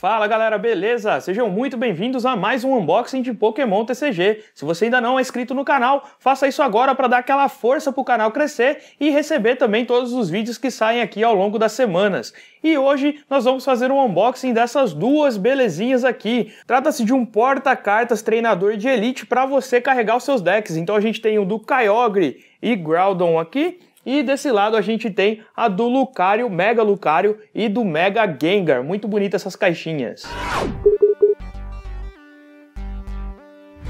Fala galera, beleza? Sejam muito bem-vindos a mais um unboxing de Pokémon TCG. Se você ainda não é inscrito no canal, faça isso agora para dar aquela força pro canal crescer e receber também todos os vídeos que saem aqui ao longo das semanas. E hoje nós vamos fazer um unboxing dessas duas belezinhas aqui. Trata-se de um porta-cartas treinador de elite para você carregar os seus decks. Então a gente tem o do Kyogre e Groudon aqui. E desse lado a gente tem a do Lucário, Mega Lucário e do Mega Gengar. Muito bonita essas caixinhas.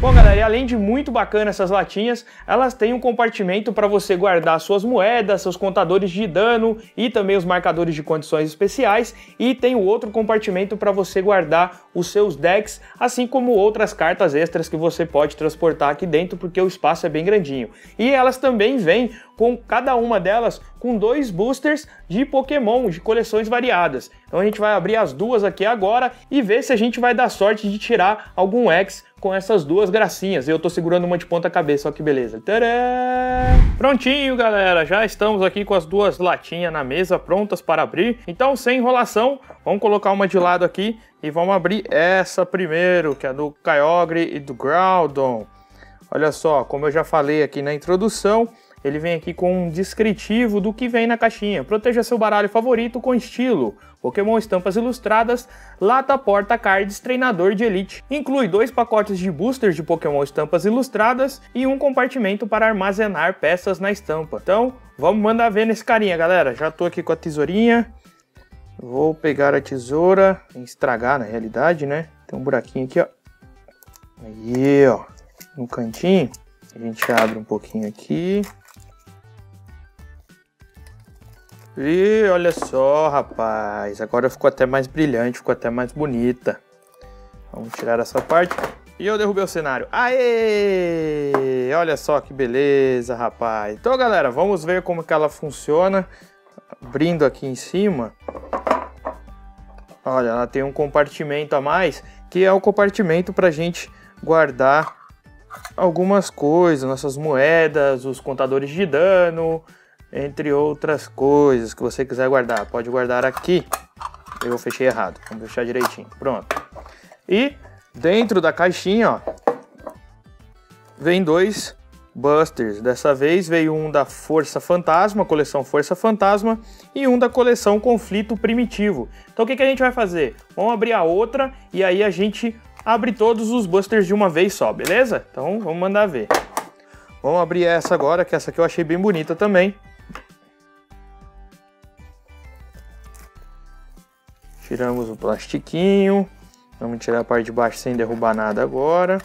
Bom galera, e além de muito bacana essas latinhas, elas têm um compartimento para você guardar suas moedas, seus contadores de dano e também os marcadores de condições especiais, e tem o outro compartimento para você guardar os seus decks, assim como outras cartas extras que você pode transportar aqui dentro, porque o espaço é bem grandinho. E elas também vêm com cada uma delas com dois boosters de Pokémon de coleções variadas. Então a gente vai abrir as duas aqui agora e ver se a gente vai dar sorte de tirar algum X com essas duas gracinhas. Eu tô segurando uma de ponta cabeça, ó que beleza. Tcharam! Prontinho, galera. Já estamos aqui com as duas latinhas na mesa, prontas para abrir. Então, sem enrolação, vamos colocar uma de lado aqui e vamos abrir essa primeiro, que é do Kyogre e do Groudon. Olha só, como eu já falei aqui na introdução, ele vem aqui com um descritivo do que vem na caixinha. Proteja seu baralho favorito com estilo. Pokémon Estampas Ilustradas, Lata Porta Cards Treinador de Elite. Inclui dois pacotes de boosters de Pokémon Estampas Ilustradas e um compartimento para armazenar peças na estampa. Então, vamos mandar ver nesse carinha, galera. Já tô aqui com a tesourinha. Vou pegar a tesoura. Tem que estragar, na realidade, né? Tem um buraquinho aqui, ó. Aí, ó. No cantinho. A gente abre um pouquinho aqui. E olha só, rapaz, agora ficou até mais brilhante, ficou até mais bonita. Vamos tirar essa parte. E eu derrubei o cenário. Aê! Olha só que beleza, rapaz. Então, galera, vamos ver como que ela funciona. Abrindo aqui em cima. Olha, ela tem um compartimento a mais, que é o compartimento para a gente guardar algumas coisas, nossas moedas, os contadores de dano, entre outras coisas que você quiser guardar. Pode guardar aqui. Eu fechei errado. Vamos fechar direitinho. Pronto. E dentro da caixinha, ó, vem dois busters. Dessa vez veio um da Força Fantasma, coleção Força Fantasma, e um da coleção Conflito Primitivo. Então o que que a gente vai fazer? Vamos abrir a outra e aí a gente abre todos os busters de uma vez só, beleza? Então vamos mandar ver. Vamos abrir essa agora, que essa aqui eu achei bem bonita também. Tiramos o plastiquinho. Vamos tirar a parte de baixo sem derrubar nada agora.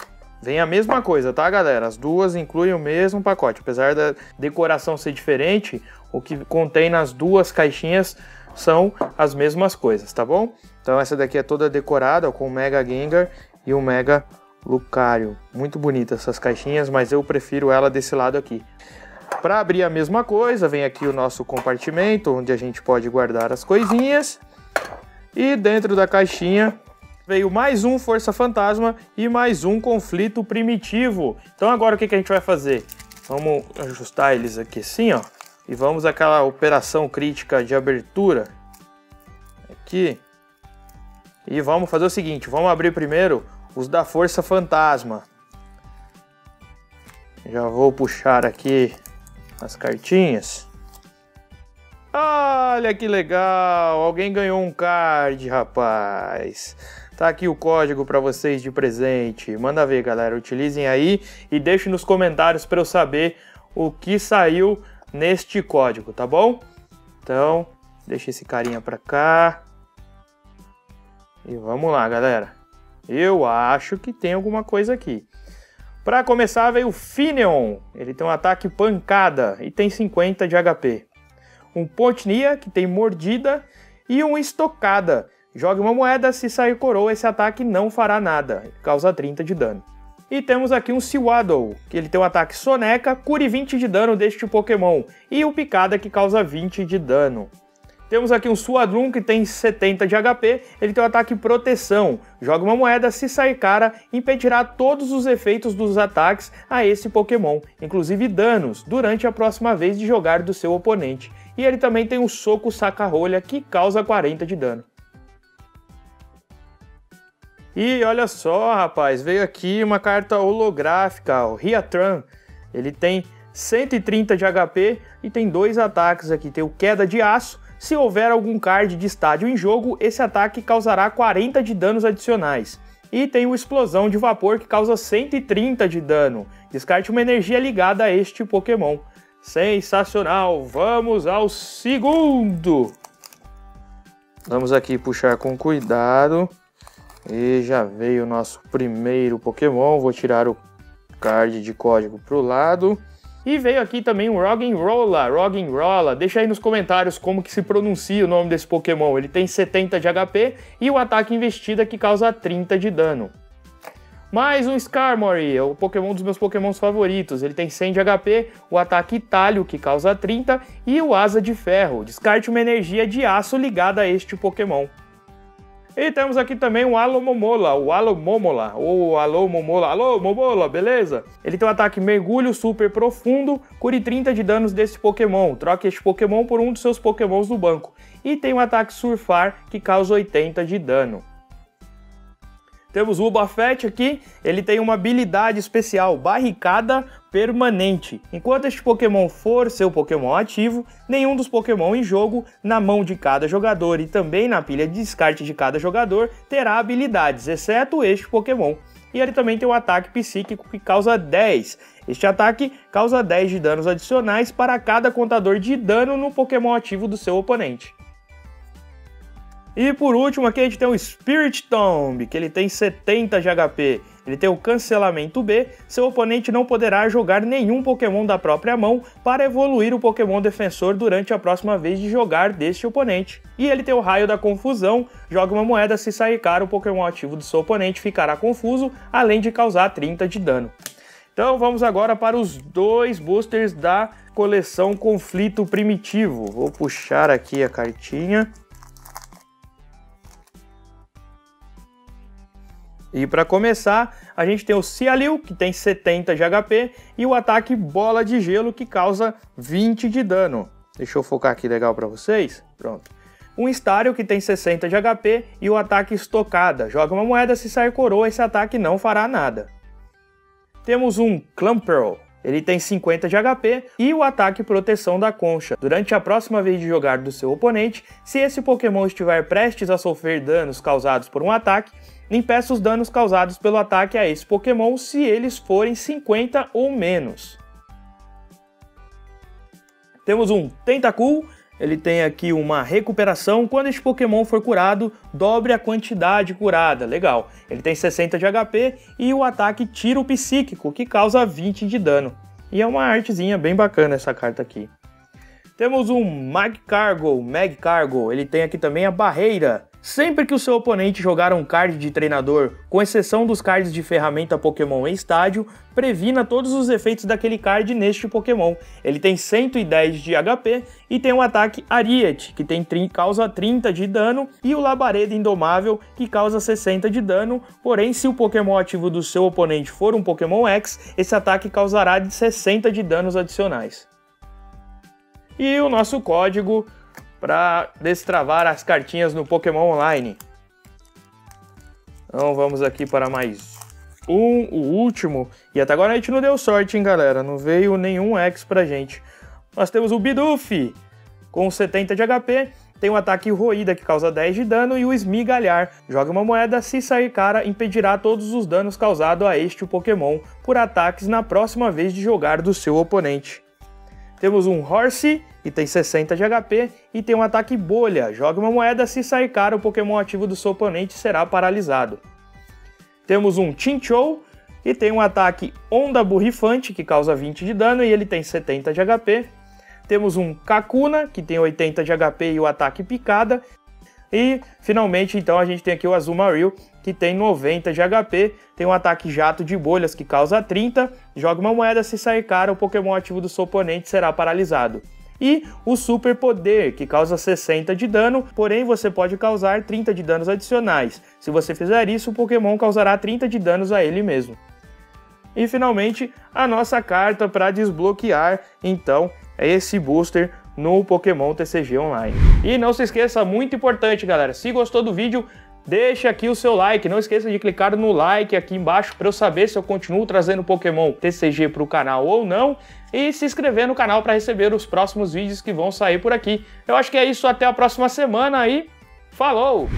Vem a mesma coisa, tá, galera? As duas incluem o mesmo pacote. Apesar da decoração ser diferente, o que contém nas duas caixinhas são as mesmas coisas, tá bom? Então essa daqui é toda decorada com o Mega Gengar e o Mega Lucário. Muito bonita essas caixinhas, mas eu prefiro ela desse lado aqui. Para abrir a mesma coisa, vem aqui o nosso compartimento, onde a gente pode guardar as coisinhas. E dentro da caixinha veio mais um Força Fantasma e mais um Conflito Primitivo. Então agora o que que a gente vai fazer? Vamos ajustar eles aqui assim, ó. E vamos àquela operação crítica de abertura. Aqui. E vamos fazer o seguinte, vamos abrir primeiro os da Força Fantasma. Já vou puxar aqui as cartinhas. Olha que legal! Alguém ganhou um card, rapaz! Tá aqui o código para vocês de presente. Manda ver, galera. Utilizem aí e deixem nos comentários para eu saber o que saiu neste código, tá bom? Então, deixa esse carinha pra cá. E vamos lá, galera. Eu acho que tem alguma coisa aqui. Pra começar, veio o Finneon. Ele tem um ataque pancada e tem 50 de HP. Um Pontnia, que tem mordida. E um estocada. Jogue uma moeda, se sair coroa, esse ataque não fará nada. Causa 30 de dano. E temos aqui um Siwaddle, que ele tem um ataque soneca, cure 20 de dano deste Pokémon. E o picada, que causa 20 de dano. Temos aqui um Suadrum, que tem 70 de HP, ele tem um ataque proteção. Joga uma moeda, se sair cara, impedirá todos os efeitos dos ataques a esse Pokémon, inclusive danos, durante a próxima vez de jogar do seu oponente. E ele também tem um soco saca-rolha, que causa 40 de dano. E olha só, rapaz, veio aqui uma carta holográfica, o Heatran. Ele tem 130 de HP e tem dois ataques aqui. Tem o Queda de Aço. Se houver algum card de estádio em jogo, esse ataque causará 40 de danos adicionais. E tem o Explosão de Vapor, que causa 130 de dano. Descarte uma energia ligada a este Pokémon. Sensacional! Vamos ao segundo! Vamos aqui puxar com cuidado. E já veio o nosso primeiro Pokémon. Vou tirar o card de código para o lado. E veio aqui também um Rockin' Roller. Rockin' Roller. Deixa aí nos comentários como que se pronuncia o nome desse Pokémon. Ele tem 70 de HP e o ataque investida que causa 30 de dano. Mais um Skarmory, é o Pokémon dos meus Pokémons favoritos. Ele tem 100 de HP, o ataque Talho, que causa 30, e o Asa de Ferro. Descarte uma energia de aço ligada a este Pokémon. E temos aqui também o Alomomola, Alomomola, beleza? Ele tem um ataque mergulho super profundo, cure 30 de danos desse Pokémon, troque este Pokémon por um dos seus Pokémons do banco. E tem um ataque surfar, que causa 80 de dano. Temos o Ubafete aqui, ele tem uma habilidade especial, Barricada Permanente. Enquanto este Pokémon for seu Pokémon ativo, nenhum dos Pokémon em jogo, na mão de cada jogador e também na pilha de descarte de cada jogador, terá habilidades, exceto este Pokémon. E ele também tem um ataque psíquico que causa 10. Este ataque causa 10 de danos adicionais para cada contador de dano no Pokémon ativo do seu oponente. E por último aqui a gente tem o Spirit Tomb, que ele tem 70 de HP. Ele tem o Cancelamento B, seu oponente não poderá jogar nenhum Pokémon da própria mão para evoluir o Pokémon defensor durante a próxima vez de jogar deste oponente. E ele tem o Raio da Confusão, joga uma moeda, se sair caro o Pokémon ativo do seu oponente ficará confuso, além de causar 30 de dano. Então vamos agora para os dois boosters da coleção Conflito Primitivo. Vou puxar aqui a cartinha. E para começar, a gente tem o Siwaddle, que tem 70 de HP, e o ataque Bola de Gelo, que causa 20 de dano. Deixa eu focar aqui legal para vocês. Pronto. Um Staryu, que tem 60 de HP, e o ataque Estocada. Joga uma moeda, se sair coroa, esse ataque não fará nada. Temos um Clamperl. Ele tem 50 de HP e o ataque Proteção da Concha. Durante a próxima vez de jogar do seu oponente, se esse Pokémon estiver prestes a sofrer danos causados por um ataque, impeça os danos causados pelo ataque a esse Pokémon se eles forem 50 ou menos. Temos um Tentacool. Ele tem aqui uma recuperação, quando este Pokémon for curado, dobre a quantidade curada, legal. Ele tem 60 de HP e o ataque Tiro Psíquico, que causa 20 de dano. E é uma artezinha bem bacana essa carta aqui. Temos um Magcargo, ele tem aqui também a Barreira. Sempre que o seu oponente jogar um card de treinador, com exceção dos cards de ferramenta Pokémon em estádio, previna todos os efeitos daquele card neste Pokémon. Ele tem 110 de HP e tem um ataque Ariete, que causa 30 de dano, e o Labareda Indomável, que causa 60 de dano, porém se o Pokémon ativo do seu oponente for um Pokémon X, esse ataque causará de 60 de danos adicionais. E o nosso código para destravar as cartinhas no Pokémon Online. Então vamos aqui para mais um, o último. E até agora a gente não deu sorte, hein, galera? Não veio nenhum X pra gente. Nós temos o Biduff, com 70 de HP, tem um ataque Roída, que causa 10 de dano, e o Smigalhar. Joga uma moeda, se sair cara, impedirá todos os danos causados a este Pokémon por ataques na próxima vez de jogar do seu oponente. Temos um Horse, que tem 60 de HP e tem um ataque Bolha. Joga uma moeda, se sair cara, o Pokémon ativo do seu oponente será paralisado. Temos um Chinchou, que tem um ataque Onda Borrifante, que causa 20 de dano e ele tem 70 de HP. Temos um Kakuna, que tem 80 de HP e o ataque Picada. E, finalmente, então, a gente tem aqui o Azumarill, que tem 90 de HP, tem um ataque Jato de Bolhas que causa 30, joga uma moeda, se sair cara, o Pokémon ativo do seu oponente será paralisado. E o Super Poder, que causa 60 de dano, porém você pode causar 30 de danos adicionais. Se você fizer isso, o Pokémon causará 30 de danos a ele mesmo. E finalmente, a nossa carta para desbloquear, então, é esse booster no Pokémon TCG Online. E não se esqueça, muito importante, galera, se gostou do vídeo, Deixa aqui o seu like, não esqueça de clicar no like aqui embaixo para eu saber se eu continuo trazendo Pokémon TCG para o canal ou não, e se inscrever no canal para receber os próximos vídeos que vão sair por aqui. Eu acho que é isso, até a próxima semana e falou!